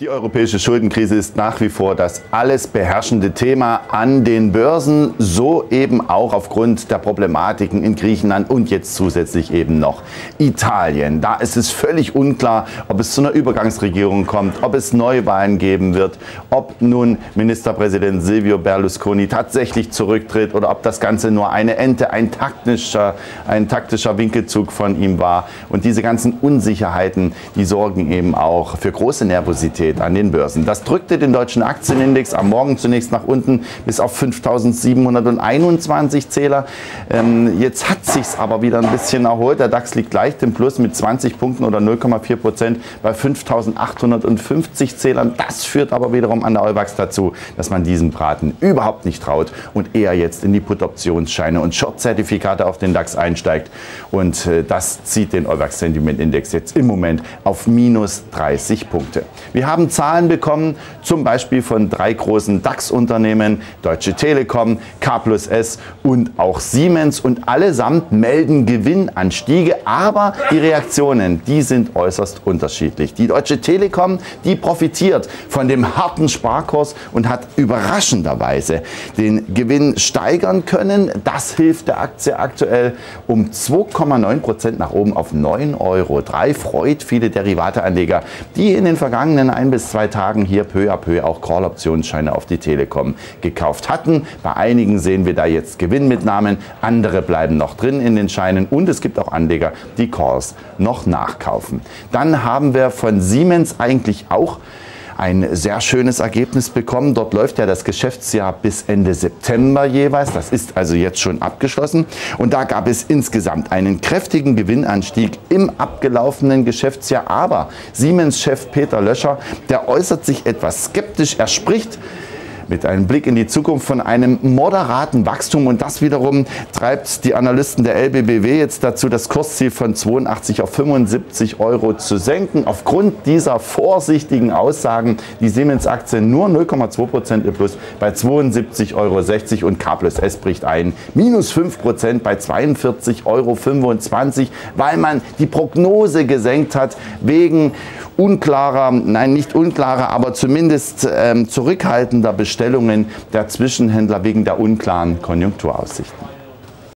Die europäische Schuldenkrise ist nach wie vor das alles beherrschende Thema an den Börsen, so eben auch aufgrund der Problematiken in Griechenland und jetzt zusätzlich eben noch Italien. Da ist es völlig unklar, ob es zu einer Übergangsregierung kommt, ob es Neuwahlen geben wird, ob nun Ministerpräsident Silvio Berlusconi tatsächlich zurücktritt oder ob das Ganze nur eine Ente, ein taktischer Winkelzug von ihm war. Und diese ganzen Unsicherheiten, die sorgen eben auch für große Nervosität an den Börsen. Das drückte den deutschen Aktienindex am Morgen zunächst nach unten bis auf 5.721 Zähler. Jetzt hat sich's aber wieder ein bisschen erholt. Der DAX liegt leicht im Plus mit 20 Punkten oder 0,4% bei 5.850 Zählern. Das führt aber wiederum an der Euwax dazu, dass man diesem Braten überhaupt nicht traut und eher jetzt in die Put-Optionsscheine und Short-Zertifikate auf den DAX einsteigt. Und das zieht den Euwax-Sentiment-Index jetzt im Moment auf minus 30 Punkte. Wir haben Zahlen bekommen, zum Beispiel von drei großen DAX-Unternehmen, Deutsche Telekom, K+S und auch Siemens, und allesamt melden Gewinnanstiege, aber die Reaktionen, die sind äußerst unterschiedlich. Die Deutsche Telekom, die profitiert von dem harten Sparkurs und hat überraschenderweise den Gewinn steigern können. Das hilft der Aktie aktuell um 2,9% nach oben auf 9,03 €. Freut viele Derivateanleger, die in den vergangenen 1 bis 2 Tagen hier peu à peu auch Call-Optionsscheine auf die Telekom gekauft hatten. Bei einigen sehen wir da jetzt Gewinnmitnahmen, andere bleiben noch drin in den Scheinen und es gibt auch Anleger, die Calls noch nachkaufen. Dann haben wir von Siemens eigentlich auch ein sehr schönes Ergebnis bekommen. Dort läuft ja das Geschäftsjahr bis Ende September jeweils. Das ist also jetzt schon abgeschlossen. Und da gab es insgesamt einen kräftigen Gewinnanstieg im abgelaufenen Geschäftsjahr. Aber Siemens-Chef Peter Löscher, der äußert sich etwas skeptisch. Er spricht mit einem Blick in die Zukunft von einem moderaten Wachstum, und das wiederum treibt die Analysten der LBBW jetzt dazu, das Kursziel von 82 auf 75 € zu senken. Aufgrund dieser vorsichtigen Aussagen die Siemens-Aktie nur 0,2% im Plus bei 72,60 € und K+S bricht ein. Minus 5% bei 42,25 €, weil man die Prognose gesenkt hat wegen unklarer, nein nicht unklarer, aber zumindest zurückhaltender Bestellungen der Zwischenhändler wegen der unklaren Konjunkturaussichten.